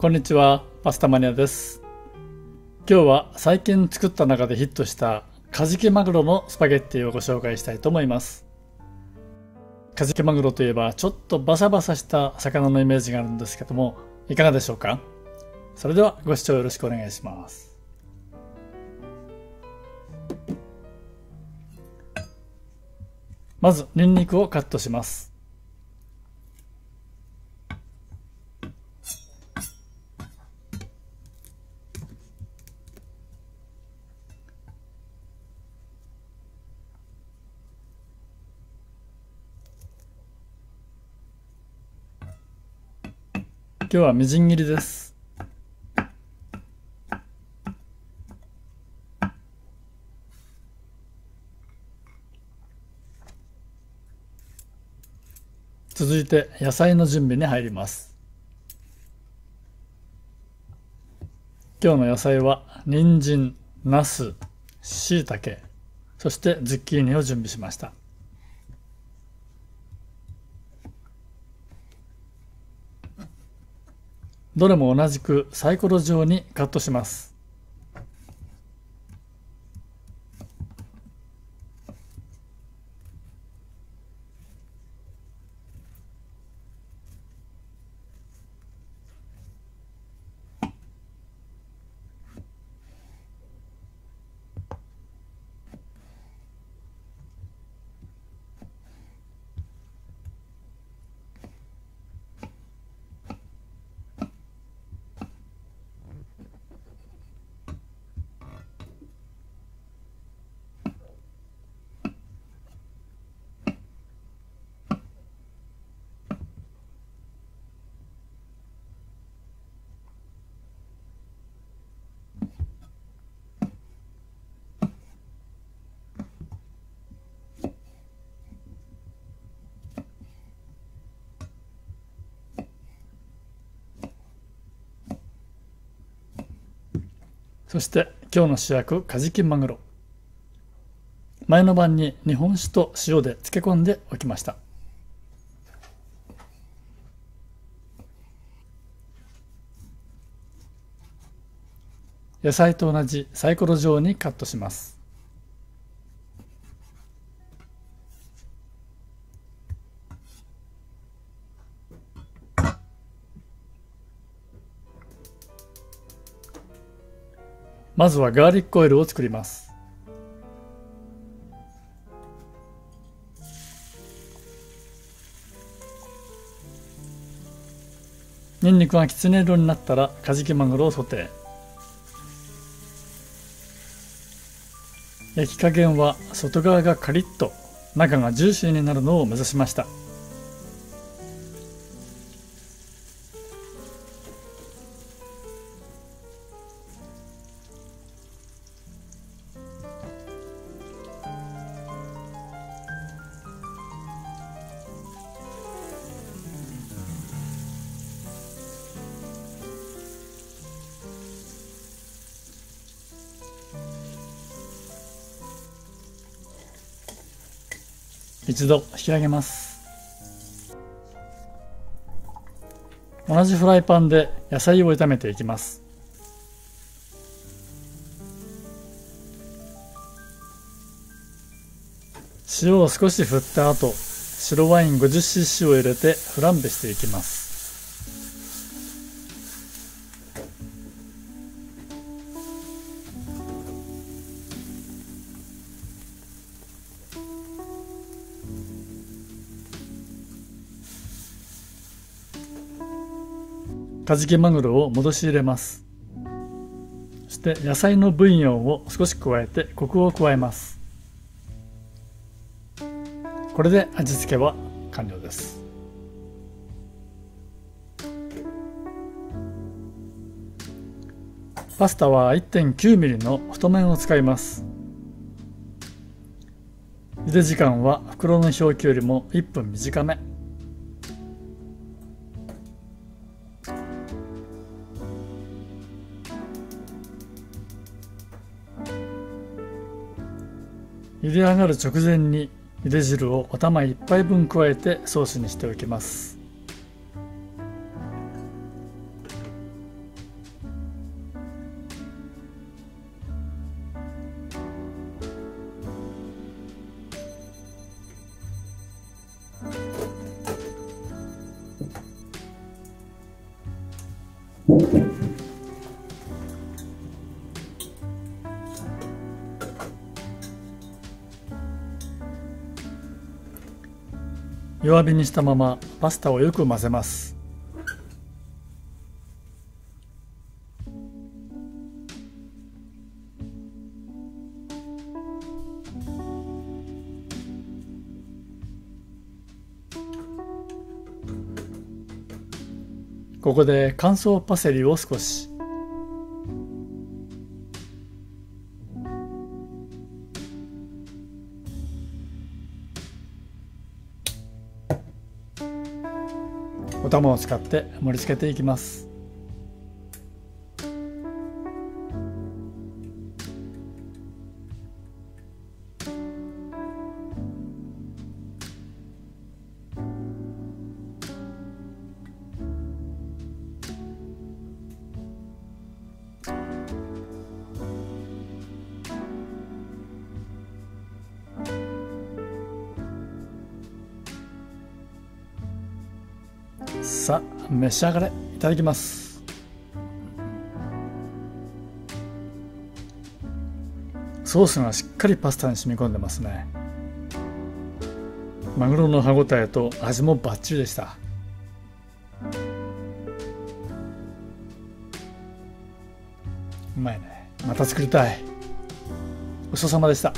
こんにちは、パスタマニアです。今日は最近作った中でヒットしたカジキマグロのスパゲッティをご紹介したいと思います。カジキマグロといえばちょっとバサバサした魚のイメージがあるんですけども、いかがでしょうか？それではご視聴よろしくお願いします。まずニンニクをカットします。今日はみじん切りです。続いて野菜の準備に入ります。今日の野菜は人参、ナス、しいたけ、そしてズッキーニを準備しました。どれも同じくサイコロ状にカットします。そして今日の主役、カジキマグロ。前の晩に日本酒と塩で漬け込んでおきました。野菜と同じサイコロ状にカットします。まずはガーリックオイルを作ります。ニンニクがきつね色になったらカジキマグロをソテー。焼き加減は外側がカリッと中がジューシーになるのを目指しました。一度引き上げます。同じフライパンで野菜を炒めていきます。塩を少し振った後、白ワイン 50cc を入れてフランベしていきます。カジキマグロを戻し入れます。そして野菜のブイヨンを少し加えてコクを加えます。これで味付けは完了です。パスタは 1.9 ミリの太麺を使います。茹で時間は袋の表記よりも1分短め。茹で上がる直前に茹で汁をお玉1杯分加えてソースにしておきます。弱火にしたままパスタをよく混ぜます。ここで乾燥パセリを少し、お玉を使って盛り付けていきます。さあ召し上がれ。いただきます。ソースがしっかりパスタに染み込んでますね。マグロの歯ごたえと味もバッチリでした。うまいね。また作りたい。ごちそうさまでした。